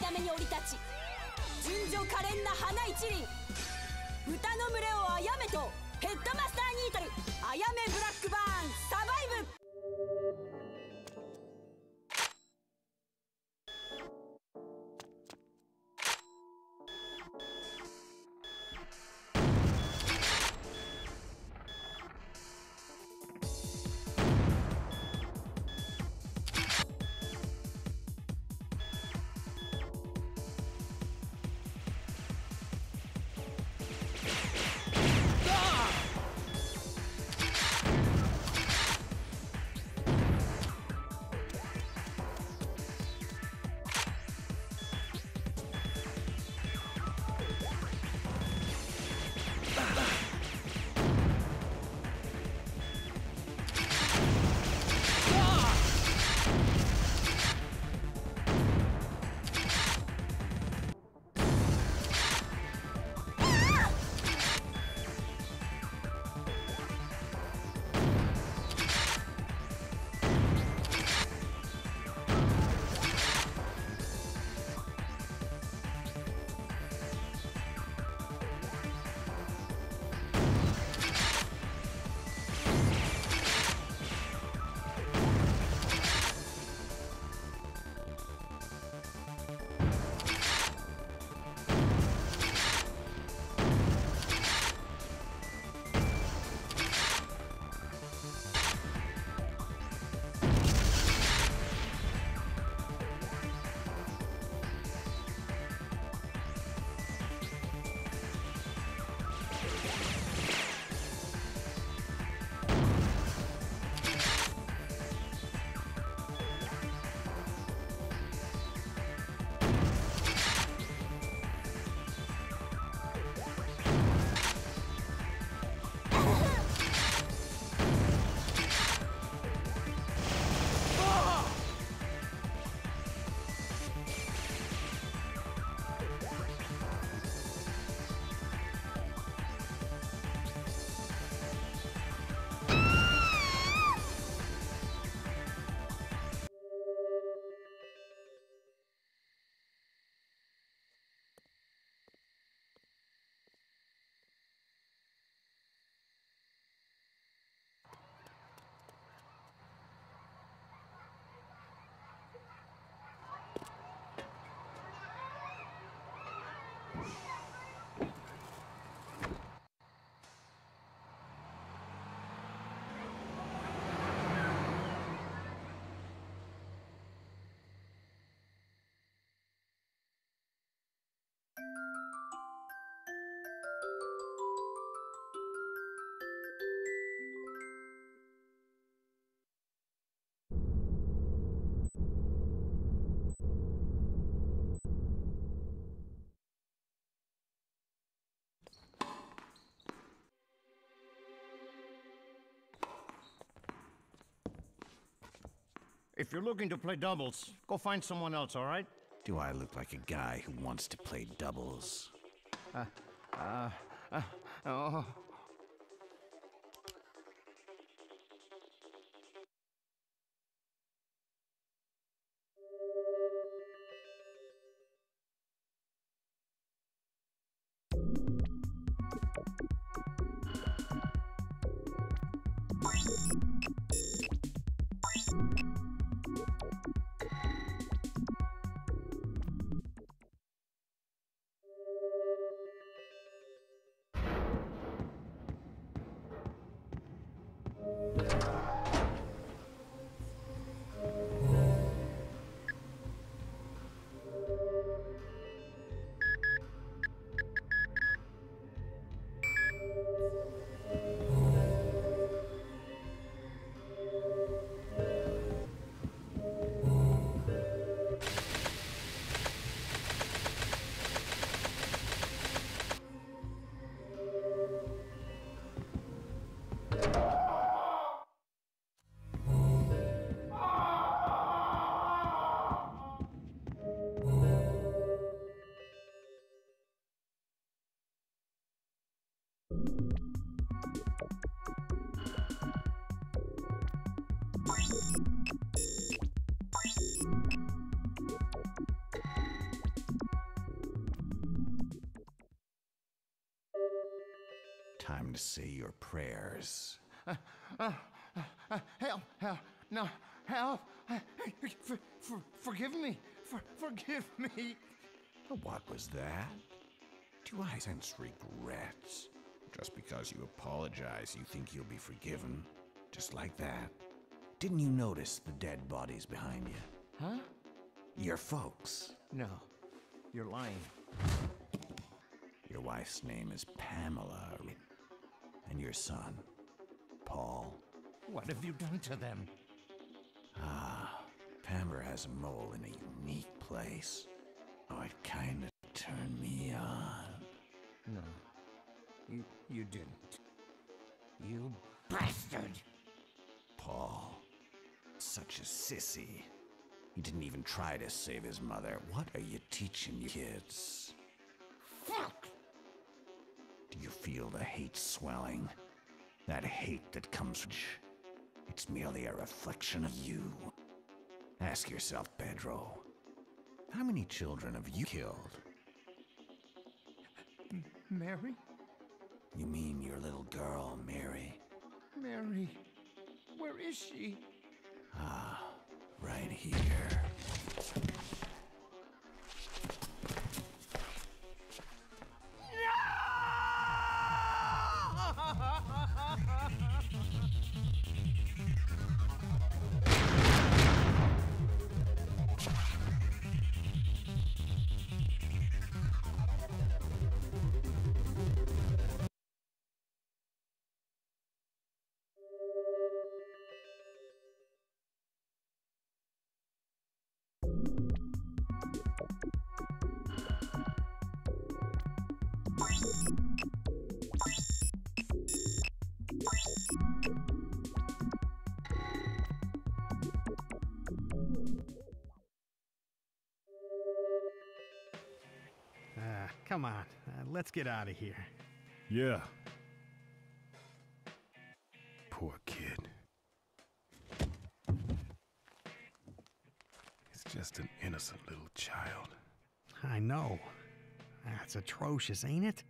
ために降り立ち順序可憐な花一輪豚の群れをあやめとヘッドマスターニートルあやめブラックバーンサバイブ。If you're looking to play doubles, go find someone else, all right? Do I look like a guy who wants to play doubles? Oh. Time to say your prayers. Help! Help! No! Help! Forgive me! Forgive me! What was that? Do I sense regrets? Just because you apologize, you think you'll be forgiven? Just like that? Didn't you notice the dead bodies behind you? Huh? Your folks. No, you're lying. Your wife's name is Pamela, and your son, Paul. What have you done to them? Ah, Pamela has a mole in a unique place. Oh, it kinda turned me on. No, you didn't. You bastard! Paul, such a sissy. He didn't even try to save his mother. What are you teaching your kids? Fuck! Do you feel the hate swelling? That hate that comes from... It's merely a reflection of you. Ask yourself, Pedro, how many children have you killed? Mary? You mean your little girl, Mary? Mary, where is she? Ah, right here. Come on, let's get out of here. Yeah. Poor kid. He's just an innocent little child. I know. That's atrocious, ain't it?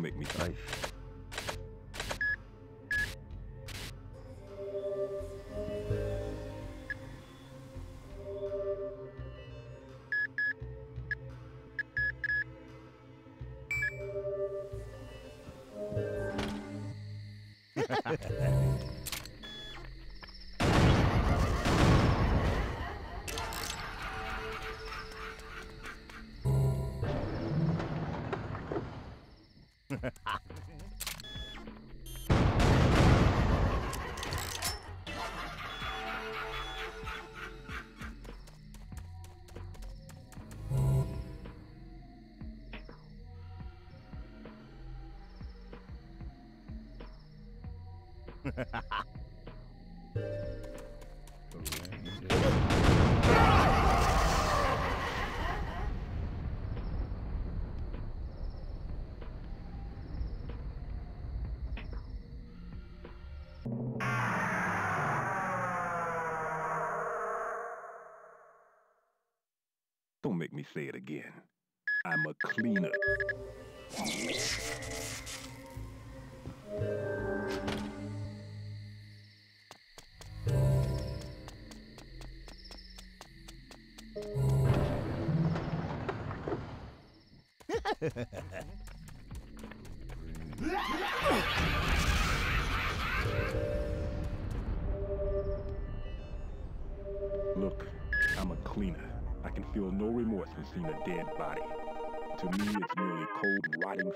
Make me cry. Don't make me say it again. I'm a cleaner. Look, I'm a cleaner. I can feel no remorse in seeing a dead body. To me, it's merely cold, rotting.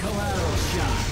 Collateral shot.